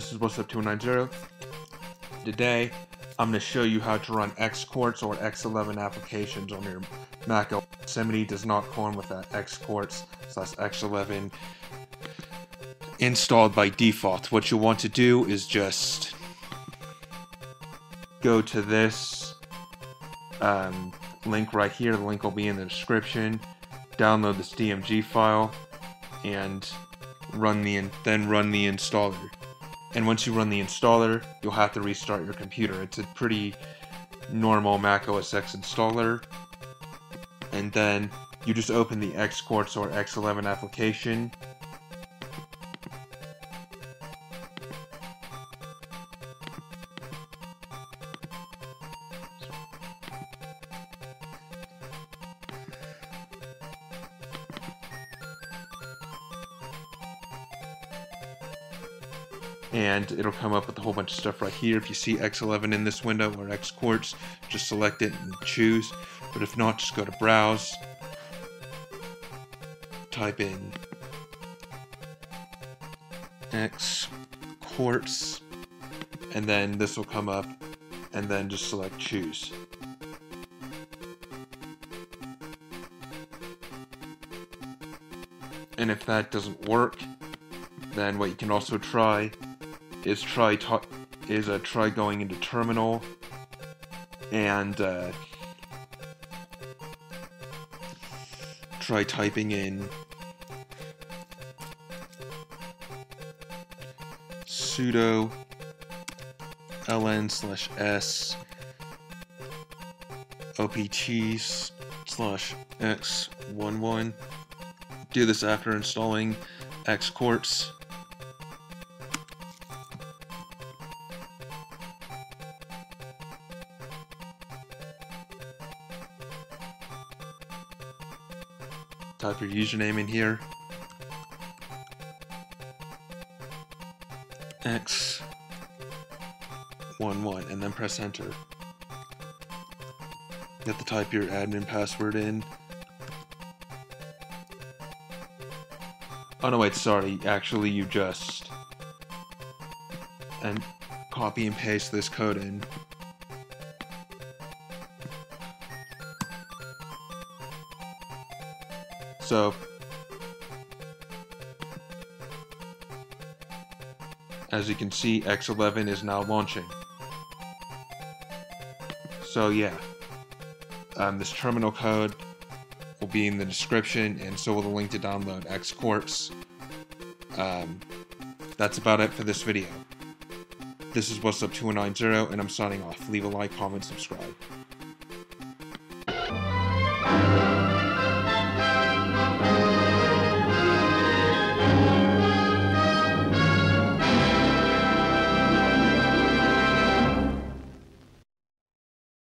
This is Wassup2190. Today, I'm going to show you how to run XQuartz or X11 applications on your Mac OS. Yosemite does not come with that XQuartz/X11 installed by default. What you want to do is just go to this link right here. The link will be in the description. Download this DMG file and then run the installer. And once you run the installer, you'll have to restart your computer. It's a pretty normal Mac OS X installer. And then you just open the XQuartz or X11 application. And it'll come up with a whole bunch of stuff right here. If you see X11 in this window or XQuartz, just select it and choose. But if not, just go to Browse, type in XQuartz, and then this will come up, and then just select Choose. And if that doesn't work, then what you can also try is try going into Terminal and try typing in sudo ln/s opt/x11. Do this after installing XQuartz. Type your username in here, X11, and then press enter. You have to type your admin password in. Oh no, wait, sorry, actually you just copy and paste this code in. So, as you can see, X11 is now launching. So yeah, this terminal code will be in the description, and so will the link to download XQuartz. That's about it for this video. This is Wassup2190, and I'm signing off. Leave a like, comment, subscribe.